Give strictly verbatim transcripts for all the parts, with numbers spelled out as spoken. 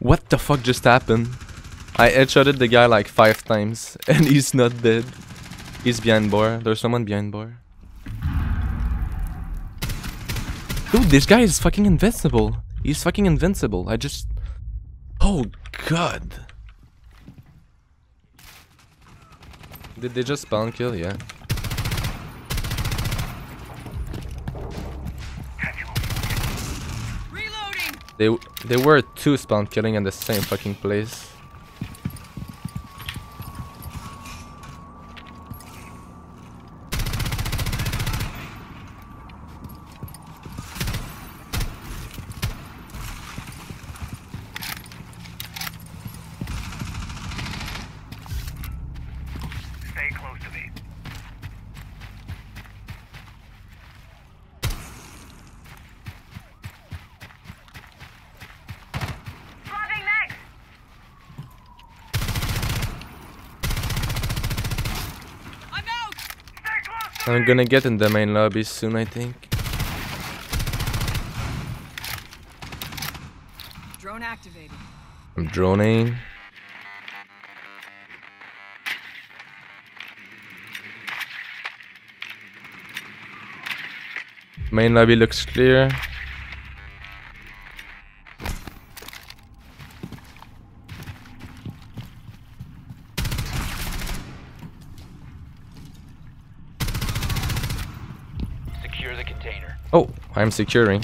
What the fuck just happened? I headshotted the guy like five times and he's not dead. He's behind bar. There's someone behind bar. Dude, this guy is fucking invincible. He's fucking invincible. I just... Oh god. Did they just spawn kill? Yeah. Reloading. They they were two spawn killing in the same fucking place. I'm gonna get in the main lobby soon, I think. Drone activated. I'm droning. Main lobby looks clear. Oh, I'm securing.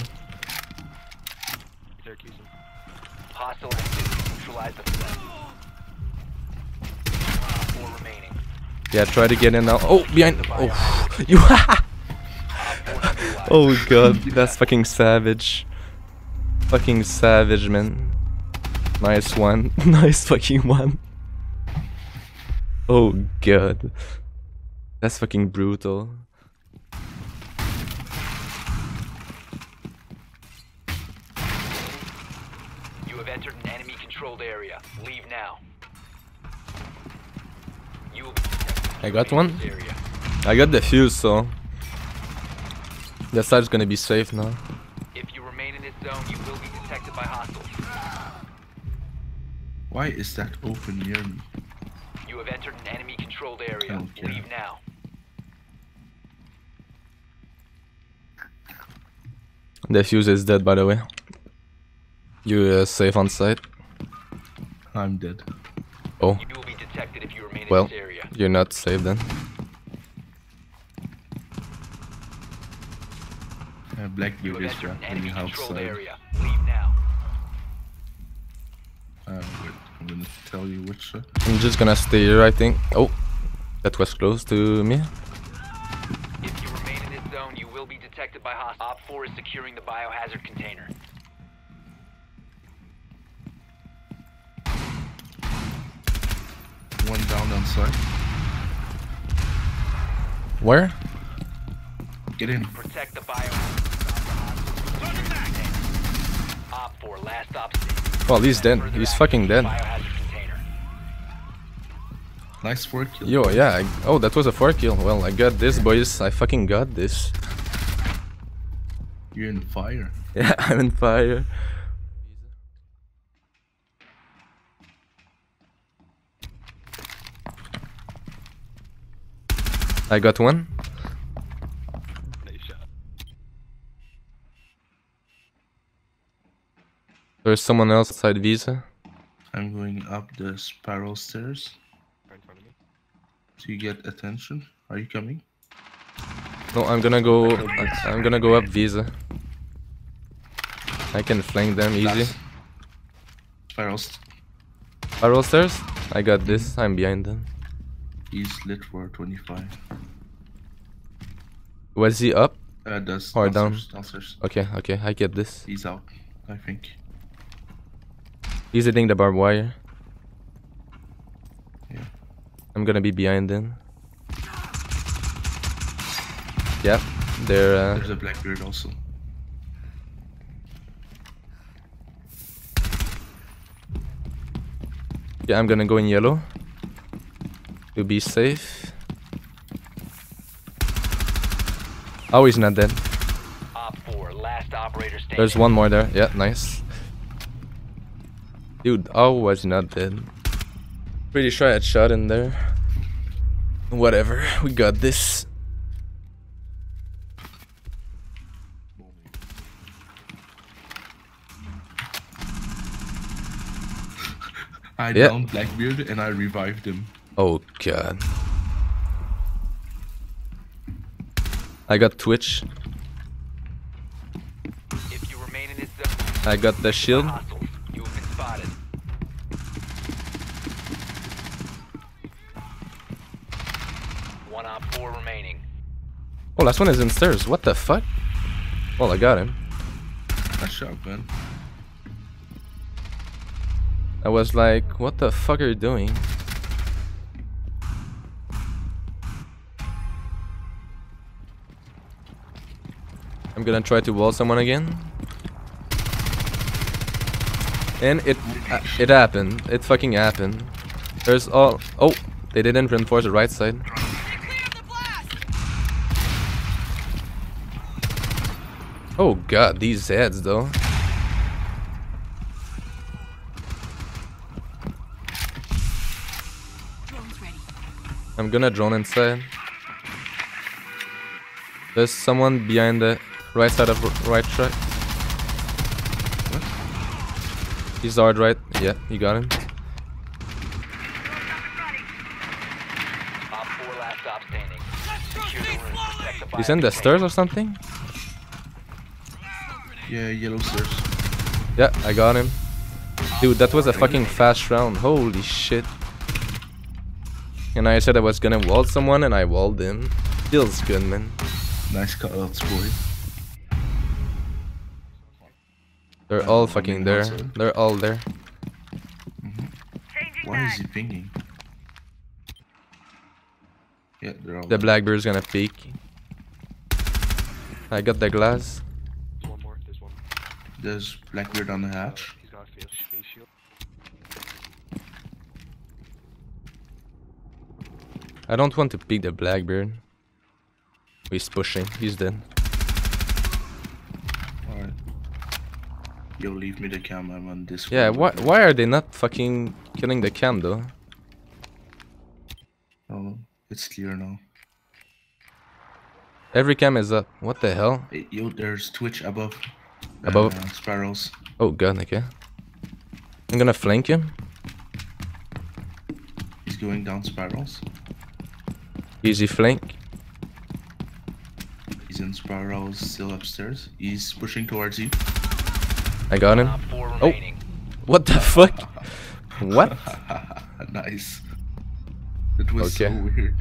Hostile activity, neutralize the threat. Four remaining. Yeah, try to get in now. Oh, behind. Oh, you. Oh god, that's fucking savage. Fucking savage, man. Nice one. Nice fucking one. Oh god. That's fucking brutal. Entered an enemy controlled area. Leave now. You will be I got one. Area. I got the fuse, so the site's gonna be safe now. If you remain in this zone, you will be detected by hostiles. Why is that open near me? You have entered an enemy controlled area. Okay. Leave now. The fuse is dead, by the way. You uh, safe on site? I'm dead. Oh. You will be detected if you remain well, in this area. You're not safe then. Uh, Blackbeard is wrapped in the outside. Uh, wait, I'm gonna tell you which. Uh... I'm just gonna stay here, I think. Oh, that was close to me. If you remain in this zone, you will be detected by hostiles. Op four is securing the biohazard container. One down on site. Where? Get in. Protect the bio. Op four, last op. Well, he's dead. He's fucking dead. Nice four kill. Yo, yeah. I, oh, that was a four kill. Well, I got this, boys. I fucking got this. You're in fire. Yeah, I'm in fire. I got one. There's someone else outside Visa. I'm going up the spiral stairs. Do you get attention? Are you coming? No, I'm gonna go. I'm gonna go up Visa. I can flank them easy. Spiral st spiral stairs. I got this. I'm behind them. He's lit for twenty-five. Was he up? Uh, does or down? Downstairs. Okay, okay, I get this. He's out, I think. He's hitting the barbed wire. Yeah. I'm gonna be behind him. Yeah, there. Uh... There's a Blackbeard also. Yeah, I'm gonna go in yellow. To be safe. Oh, he's not dead. Op four, last operator standing. There's one more there. Yeah, nice. Dude, I was not dead. Pretty sure I had shot in there. Whatever, we got this. I yeah. downed Blackbeard and I revived him. Oh god. I got Twitch. If you remain in his zone, I got the shield. You have been spotted. One op four remaining. Oh, last one is in stairs. What the fuck? Well, I got him. Nice shot, man. I was like, what the fuck are you doing? I'm gonna try to wall someone again. And it uh, it happened. It fucking happened. There's all... Oh! They didn't reinforce the right side. Oh god, these heads though. I'm gonna drone inside. There's someone behind the right side of right track. What? He's hard right. Yeah, you got him. He's in the stairs or something? Yeah, yellow stairs. Yeah, I got him. Dude, that was a fucking fast round. Holy shit. And I said I was gonna wall someone and I walled him. Feels good, man. Nice cutouts, boy. They're all fucking there. They're all there. Mm-hmm. Why is he pinging? Yeah, they're all there. The Blackbeard's gonna peek. I got the glass. There's one more. There's one. There's Blackbeard on the hatch. He's got face shield. I don't want to pick the Blackbeard. He's pushing. He's dead. Alright. Yo, leave me the cam. I'm on this one. Yeah, why, why are they not fucking killing the cam though? Oh, it's clear now. Every cam is up. What the hell? Hey, yo, there's Twitch above. Above? Uh, sparrows. Oh god, okay. I'm gonna flank him. He's going down sparrows. Easy flank. He's in spirals, still upstairs. He's pushing towards you. I got him. Oh, what the fuck? What? Nice. It was okay. So weird.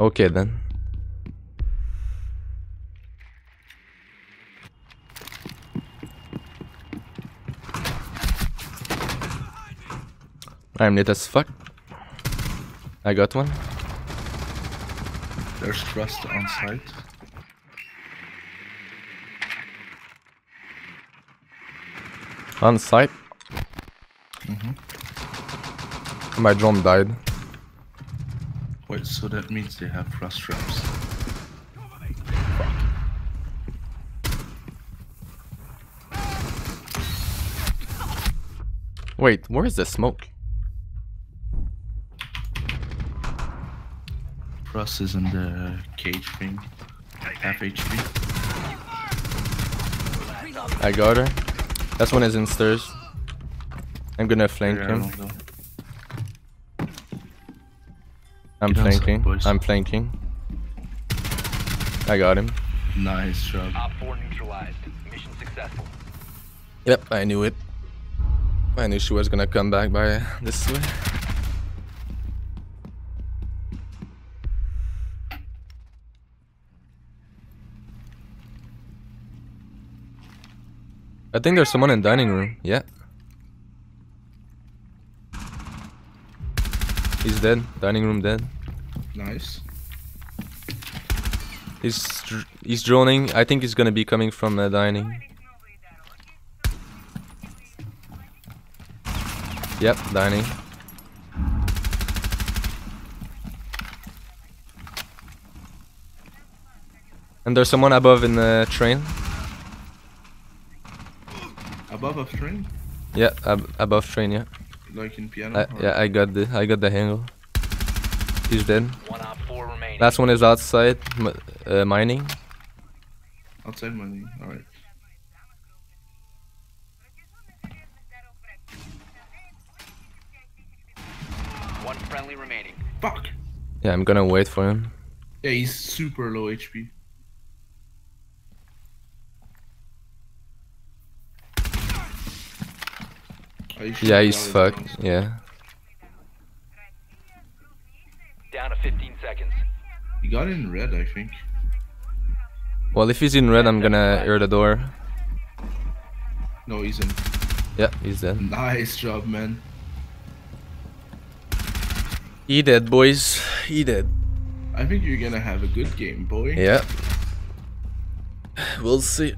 Okay then. I'm late as fuck. I got one. There's Rust on site. On site? Mm-hmm. My drone died. Wait, so that means they have Rust traps. Wait, where is the smoke? Rust is in the cage thing. Half H P. I got her. That one is in stairs. I'm gonna flank yeah, him. I'm flanking. Outside, I'm flanking. I got him. Nice shot. Op four neutralized. Mission successful. Yep, I knew it. I knew she was gonna come back by this way. I think there's someone in dining room. Yeah. He's dead. Dining room dead. Nice. He's he's droning. I think he's gonna be coming from the dining. Yep, dining. And there's someone above in the train. above upstream? Yeah, ab above train, yeah. Like in piano? I, yeah, I got the I got the handle. He's dead. One op four remaining. Last one is outside uh, mining. Outside mining, alright. One friendly remaining. Fuck! Yeah, I'm gonna wait for him. Yeah, he's super low H P. Yeah, he's fucked. Yeah. Down to fifteen seconds. He got in red, I think. Well, if he's in red, I'm gonna air the door. No, he's in. Yeah, he's dead. Nice job, man. He dead, boys. He dead. I think you're gonna have a good game, boy. Yeah. We'll see.